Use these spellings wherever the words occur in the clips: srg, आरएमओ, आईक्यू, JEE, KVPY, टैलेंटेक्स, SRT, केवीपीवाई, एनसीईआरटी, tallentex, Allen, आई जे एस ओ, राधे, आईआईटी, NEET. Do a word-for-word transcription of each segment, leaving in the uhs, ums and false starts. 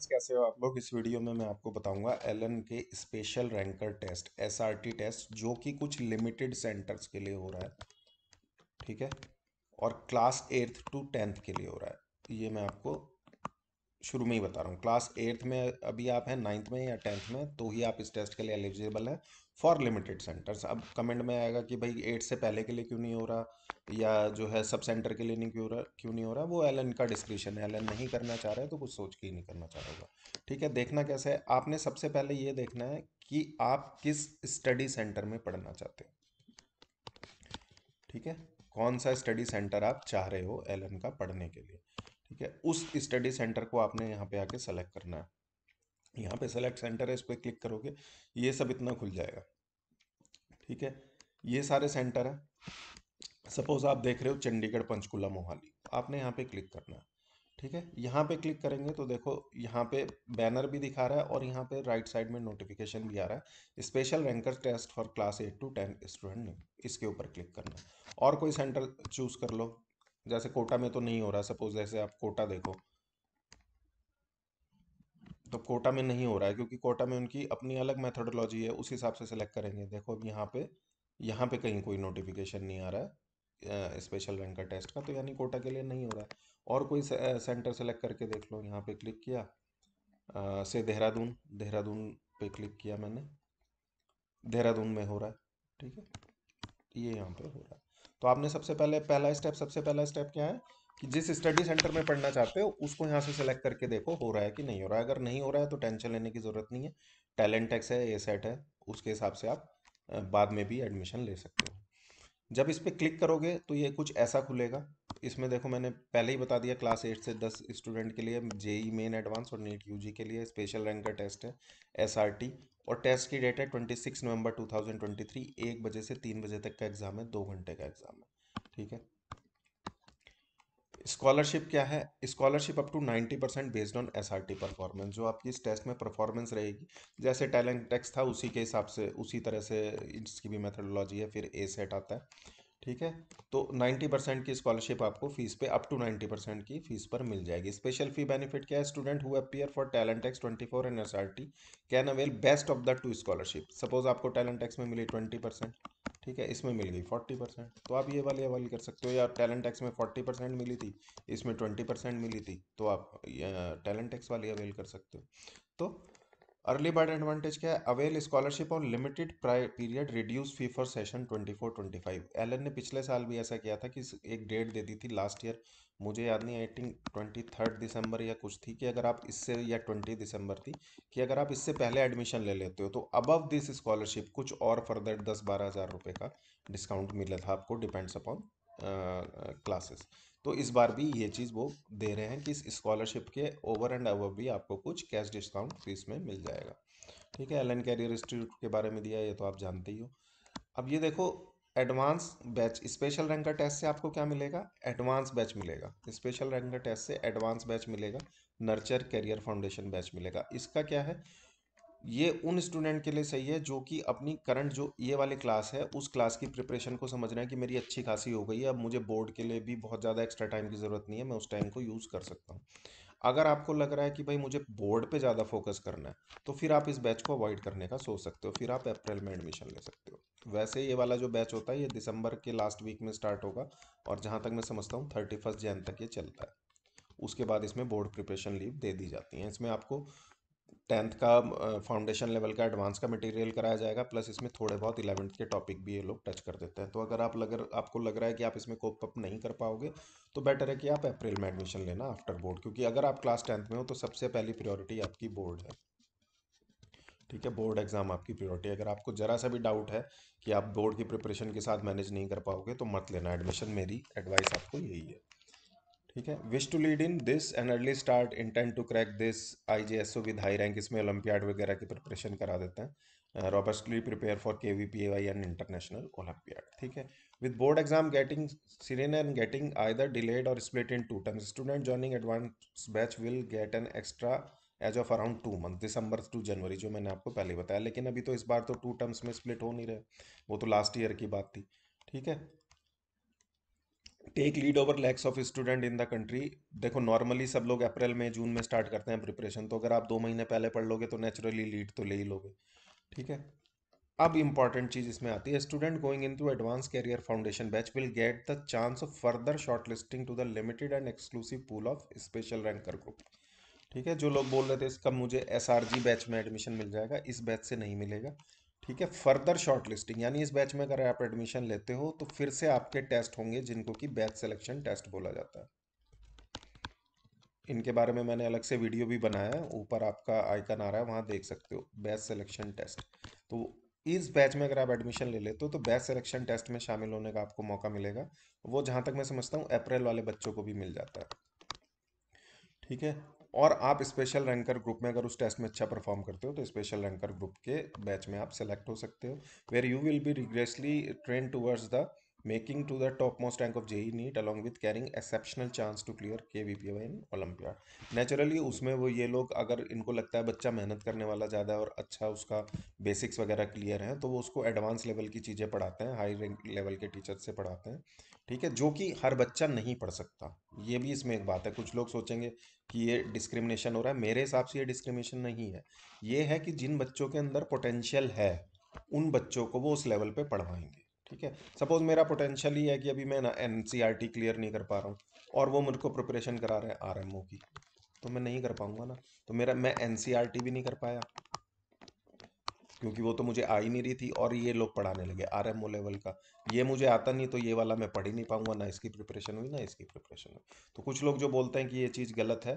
Friends कैसे हो आप लोग। इस वीडियो में मैं आपको बताऊंगा एलन के special ranker test SRT test जो कि कुछ लिमिटेड सेंटर्स के लिए हो रहा है, ठीक है, और क्लास एट्थ टू टेंथ के लिए हो रहा है। ये मैं आपको शुरू में ही बता रहा हूँ। क्लास एट्थ में अभी आप हैं, नाइन्थ में या टेंथ में, तो ही आप इस टेस्ट के लिए एलिजिबल है फॉर लिमिटेड सेंटर्स। अब कमेंट में आएगा कि भाई एट से पहले के लिए क्यों नहीं हो रहा, या जो है सब सेंटर के लिए नहीं क्यों रहा क्यों नहीं हो रहा। वो एलन का डिस्क्रिप्शन है। एलन नहीं करना चाह रहा है तो कुछ सोच के ही नहीं करना चाह रहा होगा, ठीक है। देखना कैसे है, आपने सबसे पहले ये देखना है कि आप किस स्टडी सेंटर में पढ़ना चाहते हो, ठीक है। कौन सा स्टडी सेंटर आप चाह रहे हो एलन का पढ़ने के लिए, ठीक है। उस स्टडी सेंटर को आपने यहाँ पे आके सेलेक्ट करना है। यहाँ पे सेलेक्ट सेंटर है, इस पर क्लिक करोगे ये सब इतना खुल जाएगा, ठीक है। ये सारे सेंटर है। सपोज आप देख रहे हो चंडीगढ़, पंचकूला, मोहाली, आपने यहाँ पे क्लिक करना है, ठीक है। यहाँ पे क्लिक करेंगे तो देखो यहाँ पे बैनर भी दिखा रहा है और यहाँ पे राइट साइड में नोटिफिकेशन भी आ रहा है, special ranker test for class eight to ten student. इसके ऊपर क्लिक करना है और कोई सेंटर चूज कर लो। जैसे कोटा में तो नहीं हो रहा, सपोज जैसे आप कोटा देखो तो कोटा में नहीं हो रहा है क्योंकि कोटा में उनकी अपनी अलग मेथोडोलॉजी है, उस हिसाब से सेलेक्ट करेंगे। देखो अब यहाँ पे यहाँ पे कहीं कोई नोटिफिकेशन नहीं आ रहा है स्पेशल रैंकर टेस्ट का, तो यानी कोटा के लिए नहीं हो रहा है। और कोई से, सेंटर सेलेक्ट करके देख लो। यहाँ पे क्लिक किया आ, से देहरादून, देहरादून पे क्लिक किया मैंने, देहरादून में हो रहा है, ठीक है। ये यहाँ पे हो रहा है। तो आपने सबसे पहले पहला स्टेप सबसे पहला स्टेप क्या है कि जिस स्टडी सेंटर में पढ़ना चाहते हो उसको यहाँ से सेलेक्ट करके देखो हो रहा है कि नहीं हो रहा है। अगर नहीं हो रहा है तो टेंशन लेने की ज़रूरत नहीं है। टैलेंटेक्स है, एसआरटी है, उसके हिसाब से आप बाद में भी एडमिशन ले सकते हो। जब इस पर क्लिक करोगे तो ये कुछ ऐसा खुलेगा। इसमें देखो मैंने पहले ही बता दिया क्लास एट से दस स्टूडेंट के लिए, जेई मेन एडवांस और नीट यूजी के लिए स्पेशल रैंकर टेस्ट है, एसआरटी, और टेस्ट की डेट है छब्बीस नवंबर दो हज़ार तेईस, एक बजे से तीन बजे तक का एग्ज़ाम है, दो घंटे का एग्ज़ाम है, ठीक है। स्कॉलरशिप क्या है? स्कॉलरशिप अप टू नब्बे percent based on SRT performance. जो आपकी इस टेस्ट में परफॉर्मेंस रहेगी, जैसे टैलेंटेक्स था उसी के हिसाब से, उसी तरह से इसकी भी मेथडोलॉजी है, फिर ए सेट आता है, ठीक है। तो नब्बे परसेंट की स्कॉलरशिप आपको फीस पे अप टू नब्बे परसेंट की फीस पर मिल जाएगी। स्पेशल फी बेनिफिट क्या है? Student who appear for टैलेंटेक्स twenty four and SRT can avail best of the two scholarship. Suppose आपको टैलेंटेक्स में मिली ट्वेंटी परसेंट, ठीक है, इसमें मिल गई फोर्टी परसेंट, तो आप ये वाली हवाली कर सकते हो। या टैलेंटेक्स में फोर्टी परसेंट मिली थी, इसमें ट्वेंटी परसेंट मिली थी, तो आप टैलेंटेक्स वाली अवेल कर सकते हो। तो अर्ली बर्ड एडवांटेज क्या है? अवेल स्कॉलरशिप और limited period, reduce fee for session twenty four twenty five. Allen ने पिछले साल भी ऐसा किया था कि एक डेट दे दी थी लास्ट ईयर, मुझे याद नहीं, आई थिंक ट्वेंटी थर्ड दिसंबर या कुछ थी, कि अगर आप इससे, या ट्वेंटी दिसंबर थी, कि अगर आप इससे पहले एडमिशन ले लेते हो तो अबव दिस स्कॉलरशिप कुछ और फर्दर दस बारह हज़ार रुपये का डिस्काउंट मिला था आपको, डिपेंड्स अपॉन क्लासेस। तो इस बार भी ये चीज़ वो दे रहे हैं कि इस स्कॉलरशिप के ओवर एंड अबव भी आपको कुछ कैश डिस्काउंट फीस में मिल जाएगा, ठीक है। एलन कैरियर इंस्टीट्यूट के बारे में दिया है, ये तो आप जानते ही हो। अब ये देखो advance batch, special ranker test से आपको क्या मिलेगा? एडवांस बैच मिलेगा। स्पेशल रैंकर टेस्ट से एडवांस बैच मिलेगा, नर्चर कैरियर फाउंडेशन बैच मिलेगा। इसका क्या है, ये उन स्टूडेंट के लिए सही है जो कि अपनी करंट जो ये वाली क्लास है उस क्लास की प्रिपरेशन को समझना है कि मेरी अच्छी खासी हो गई है, अब मुझे बोर्ड के लिए भी बहुत ज़्यादा एक्स्ट्रा टाइम की ज़रूरत नहीं है, मैं उस टाइम को यूज़ कर सकता हूँ। अगर आपको लग रहा है कि भाई मुझे बोर्ड पे ज़्यादा फोकस करना है, तो फिर आप इस बैच को अवॉइड करने का सोच सकते हो, फिर आप अप्रैल में एडमिशन ले सकते हो। वैसे ये वाला जो बैच होता है ये दिसंबर के लास्ट वीक में स्टार्ट होगा और जहाँ तक मैं समझता हूँ थर्टी फर्स्ट जैन तक ये चलता है। उसके बाद इसमें बोर्ड प्रिपरेशन लीव दे दी जाती है। इसमें आपको टेंथ का, फाउंडेशन लेवल का, एडवांस का मटेरियल कराया जाएगा, प्लस इसमें थोड़े बहुत इलेवेंथ के टॉपिक भी ये लोग टच कर देते हैं। तो अगर आप अगर आपको लग रहा है कि आप इसमें कोप अप नहीं कर पाओगे तो बेटर है कि आप अप्रैल में एडमिशन लेना आफ्टर बोर्ड, क्योंकि अगर आप क्लास टेंथ में हो तो सबसे पहली प्रायोरिटी आपकी बोर्ड है, ठीक है। बोर्ड एग्ज़ाम आपकी प्रायोरिटी। अगर आपको ज़रा सा भी डाउट है कि आप बोर्ड की प्रिपरेशन के साथ मैनेज नहीं कर पाओगे तो मत लेना एडमिशन, मेरी एडवाइस आपको यही है, ठीक है। Wish to lead in this and early start, intent to crack this, आई जे एस ओ with high rank, इसमें ओलंपियाड वगैरह की प्रिपरेशन करा देते हैं, robustly prepare for K V P Y and international olympiad, ठीक है। With board exam getting Syrian and getting either delayed और split into terms, student joining advance batch will get an extra edge of around two month, December to जनवरी, जो मैंने आपको पहले बताया। लेकिन अभी तो इस बार तो टू टर्म्स में स्प्लिट हो नहीं रहे, वो तो लास्ट ईयर की बात थी, ठीक है। Take lead over lakhs of student in the country. देखो नॉर्मली सब लोग अप्रैल में जून में स्टार्ट करते हैं प्रिपरेशन, तो अगर आप दो महीने पहले पढ़ लोगे तो नेचुरली लीड तो ले ही लोगे। ठीक है, अब इंपॉर्टेंट चीज़ इसमें आती है, student going into advance career foundation batch will get the chance of further shortlisting to the limited and exclusive pool of special ranker group. ठीक है, जो लोग बोल रहे थे इसका मुझे एस आर जी बैच में एडमिशन मिल जाएगा, इस बैच से नहीं मिलेगा। ठीक है, फर्दर शॉर्टलिस्टिंग यानी इस बैच में अगर आप एडमिशन लेते हो तो फिर से आपके टेस्ट होंगे जिनको कि बैच सिलेक्शन टेस्ट बोला जाता है। इनके बारे में मैंने अलग से वीडियो भी बनाया है, ऊपर आपका आइकन आ रहा है वहाँ देख सकते हो, बैच सिलेक्शन टेस्ट। तो इस बैच में अगर आप एडमिशन ले लेते हो तो बैच सिलेक्शन टेस्ट में शामिल होने का आपको मौका मिलेगा। वो जहाँ तक मैं समझता हूँ अप्रैल वाले बच्चों को भी मिल जाता है। ठीक है, और आप स्पेशल रैंकर ग्रुप में अगर उस टेस्ट में अच्छा परफॉर्म करते हो तो स्पेशल रैंकर ग्रुप के बैच में आप सेलेक्ट हो सकते हो, where you will be rigorously train towards the making to the top most rank of JEE NEET along with carrying exceptional chance to clear केवीपीवाई in olympiad. Naturally उसमें वो ये लोग अगर इनको लगता है बच्चा मेहनत करने वाला ज़्यादा और अच्छा उसका बेसिक्स वगैरह क्लियर है तो वो उसको एडवांस लेवल की चीज़ें पढ़ाते हैं, हाई रैंक लेवल के टीचर से पढ़ाते हैं। ठीक है, जो कि हर बच्चा नहीं पढ़ सकता, ये भी इसमें एक बात है। कुछ लोग सोचेंगे कि ये डिस्क्रिमिनेशन हो रहा है, मेरे हिसाब से ये डिस्क्रिमिनेशन नहीं है, ये है कि जिन बच्चों के अंदर पोटेंशियल है उन बच्चों को वो उस लेवल पे पढ़वाएंगे। ठीक है, सपोज मेरा पोटेंशियल ही है कि अभी मैं ना एनसीईआरटी क्लियर नहीं कर पा रहा हूँ और वो मुझको प्रिपरेशन करा रहे हैं आरएमओ की, तो मैं नहीं कर पाऊंगा ना। तो मेरा मैं एनसीईआरटी भी नहीं कर पाया क्योंकि वो तो मुझे आ ही नहीं रही थी और ये लोग पढ़ाने लगे आरएमओ लेवल का, ये मुझे आता नहीं तो ये वाला मैं पढ़ ही नहीं पाऊंगा, ना इसकी प्रिपरेशन हुई ना इसकी प्रिपरेशन हुई। तो कुछ लोग जो बोलते हैं कि ये चीज़ गलत है,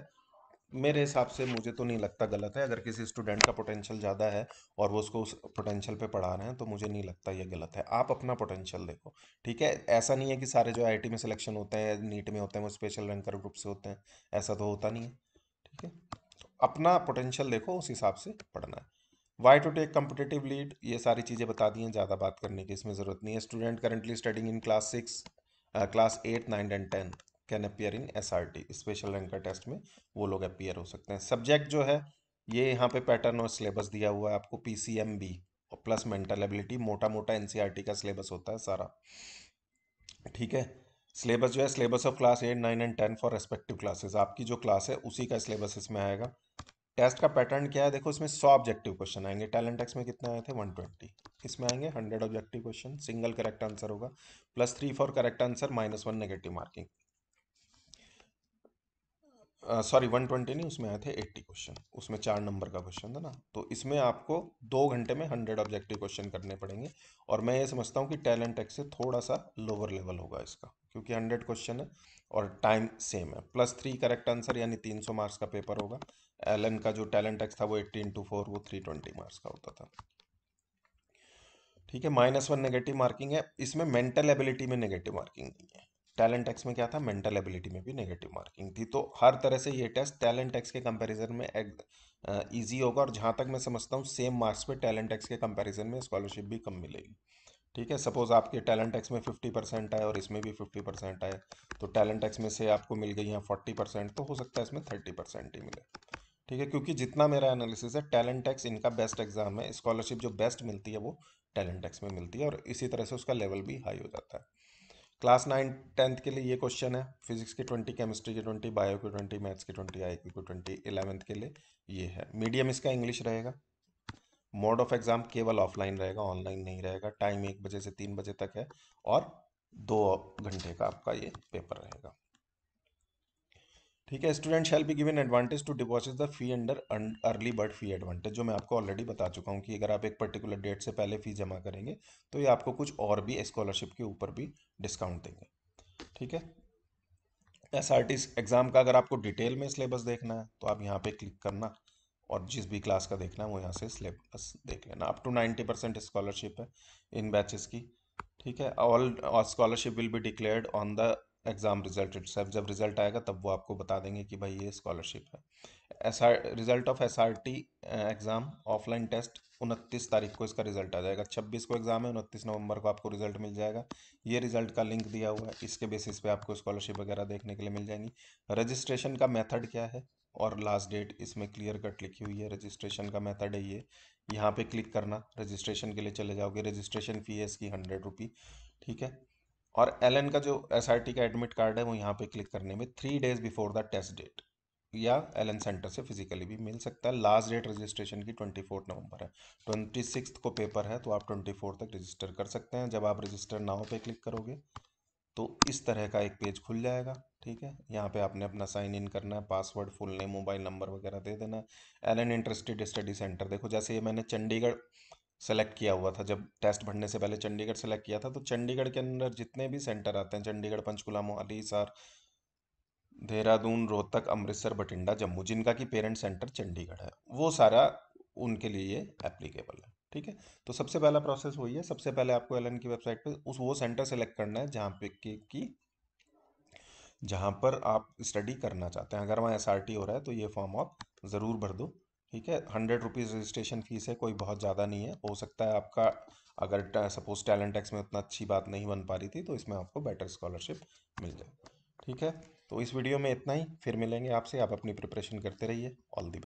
मेरे हिसाब से मुझे तो नहीं लगता गलत है। अगर किसी स्टूडेंट का पोटेंशियल ज़्यादा है और वो उसको उस पोटेंशियल पे पढ़ा रहे हैं तो मुझे नहीं लगता ये गलत है। आप अपना पोटेंशियल देखो। ठीक है, ऐसा नहीं है कि सारे जो आईआईटी में सिलेक्शन होते हैं, नीट में होते हैं, वो स्पेशल रैंकर ग्रुप से होते हैं, ऐसा तो होता नहीं है। ठीक है, तो अपना पोटेंशियल देखो, उस हिसाब से पढ़ना है। Why to take competitive lead, ये सारी चीज़ें बता दी हैं, ज़्यादा बात करने की इसमें ज़रूरत नहीं है। Student currently studying in class six class eight nine and tenth can appear in SRT, special ranker test में वो लोग अपियर हो सकते हैं। सब्जेक्ट जो है ये यहाँ पे पैटर्न और सिलेबस दिया हुआ है आपको, पीसीएमबी और प्लस मेंटल एबिलिटी, मोटा मोटा एनसीईआरटी का सिलेबस होता है सारा। ठीक है, सिलेबस जो है syllabus of class eight nine and ten for respective classes, आपकी जो क्लास है उसी का सिलेबस इसमें आएगा। टेस्ट का पैटर्न क्या है देखो, इसमें सौ ऑब्जेक्टिव क्वेश्चन आएंगे। टैलेंटेक्स में कितने आए थे एक सौ बीस, इसमें आएंगे hundred objective question, single correct answer होगा, plus three for correct answer, minus one negative marking. Sorry uh, एक सौ बीस नहीं, उसमें आए थे अस्सी क्वेश्चन, उसमें चार नंबर का क्वेश्चन था ना। तो इसमें आपको दो घंटे में सौ ऑब्जेक्टिव क्वेश्चन करने पड़ेंगे और मैं ये समझता हूँ कि टैलेंटेक्स से थोड़ा सा लोअर लेवल होगा इसका, क्योंकि सौ क्वेश्चन है और टाइम सेम है। प्लस थ्री करेक्ट आंसर यानी तीन सौ मार्क्स का पेपर होगा। एलन का जो टैलेंटेक्स था वो एट्टी इंटू फोर वो थ्री ट्वेंटी मार्क्स का होता था। ठीक है, माइनस वन नेगेटिव मार्किंग है। इसमें मेंटल एबिलिटी में नेगेटिव मार्किंग नहीं है, टैलेंट एक्स में क्या था, मेंटल एबिलिटी में भी नेगेटिव मार्किंग थी। तो हर तरह से ये टेस्ट टैलेंट एक्स के कंपैरिजन में इजी होगा और जहाँ तक मैं समझता हूँ सेम मार्क्स पे टैलेंट एक्स के कंपैरिजन में स्कॉलरशिप भी कम मिलेगी। ठीक है, सपोज आपके टैलेंट एक्स में फिफ्टी परसेंट आए और इसमें भी फिफ्टी परसेंट आए तो टैलेंट एक्स में से आपको मिल गई यहाँ फोर्टी परसेंट, तो हो सकता है इसमें थर्टी परसेंट ही मिले। ठीक है, क्योंकि जितना मेरा एनालिसिस है टैलेंट एक्स इनका बेस्ट एग्जाम है, स्कॉलरशिप जो बेस्ट मिलती है वो टैलेंट एक्स में मिलती है और इसी तरह से उसका लेवल भी हाई हो जाता है। क्लास नाइन टेंथ के लिए ये क्वेश्चन है, फिजिक्स के ट्वेंटी, केमिस्ट्री के ट्वेंटी, बायो के ट्वेंटी, मैथ्स के ट्वेंटी, आईक्यू के ट्वेंटी। इलेवेंथ के लिए ये है। मीडियम इसका इंग्लिश रहेगा। मोड ऑफ एग्जाम केवल ऑफलाइन रहेगा, ऑनलाइन नहीं रहेगा। टाइम एक बजे से तीन बजे तक है और दो घंटे का आपका ये पेपर रहेगा। ठीक है, student shall be given advantage to deposit the fee under early bird fee advantage, जो मैं आपको ऑलरेडी बता चुका हूँ कि अगर आप एक पर्टिकुलर डेट से पहले फ़ी जमा करेंगे तो ये आपको कुछ और भी स्कॉलरशिप के ऊपर भी डिस्काउंट देंगे। ठीक है, एसआरटी एग्ज़ाम का अगर आपको डिटेल में सिलेबस देखना है तो आप यहाँ पे क्लिक करना और जिस भी क्लास का देखना है वो यहाँ से सिलेबस देख लेना। Up to ninety percent scholarship है इन बैचेस की। ठीक है, all scholarship will be declared on the exam result itself, जब रिजल्ट आएगा तब वो आपको बता देंगे कि भाई ये स्कॉलरशिप है। S R result of S R T exam offline test उनतीस तारीख को इसका रिजल्ट आ जाएगा। छब्बीस को एग्ज़ाम है, उनतीस नवंबर को आपको रिजल्ट मिल जाएगा। ये रिजल्ट का लिंक दिया हुआ है, इसके बेसिस पे आपको स्कॉलरशिप वगैरह देखने के लिए मिल जाएंगी। रजिस्ट्रेशन का मेथड क्या है और लास्ट डेट इसमें क्लियर कट लिखी हुई है। रजिस्ट्रेशन का मेथड है ये, यहाँ पर क्लिक करना, रजिस्ट्रेशन के लिए चले जाओगे। रजिस्ट्रेशन फ़ी है इसकी हंड्रेड रुपी। ठीक है, और एलन का जो एसआरटी का एडमिट कार्ड है वो यहाँ पे क्लिक करने में three days before the test date या एलन सेंटर से फिजिकली भी मिल सकता है। लास्ट डेट रजिस्ट्रेशन की चौबीस नवंबर है, छब्बीस को पेपर है तो आप चौबीस तक रजिस्टर कर सकते हैं। जब आप रजिस्टर नाउ पे क्लिक करोगे तो इस तरह का एक पेज खुल जाएगा, ठीक है। यहाँ पे आपने अपना साइन इन करना है, password, full name, mobile number वगैरह दे देना। एलन इंटरेस्टेड स्टडी सेंटर, देखो जैसे ये मैंने चंडीगढ़ सेलेक्ट किया हुआ था, जब टेस्ट भरने से पहले चंडीगढ़ सेलेक्ट किया था, तो चंडीगढ़ के अंदर जितने भी सेंटर आते हैं, चंडीगढ़, पंचकुला, मोहाली, हिसार, देहरादून, रोहतक, अमृतसर, बठिंडा, जम्मू, जिनका कि पेरेंट सेंटर चंडीगढ़ है, वो सारा उनके लिए ये एप्लीकेबल है, ठीक है। तो सबसे पहला प्रोसेस वही है, सबसे पहले आपको एलन की वेबसाइट पे उस वो सेंटर सेलेक्ट करना है जहाँ पे कि, कि जहाँ पर आप स्टडी करना चाहते हैं। अगर वहाँ एस आर टी हो रहा है तो ये फॉर्म आप ज़रूर भर दो, ठीक है। हंड्रेड रुपीज़ रजिस्ट्रेशन फीस है, कोई बहुत ज़्यादा नहीं है। हो सकता है आपका अगर सपोज टैलेंटेक्स में उतना अच्छी बात नहीं बन पा रही थी तो इसमें आपको बेटर स्कॉलरशिप मिल जाए, ठीक है। तो इस वीडियो में इतना ही, फिर मिलेंगे आपसे। आप अपनी प्रिपरेशन करते रहिए। All the best.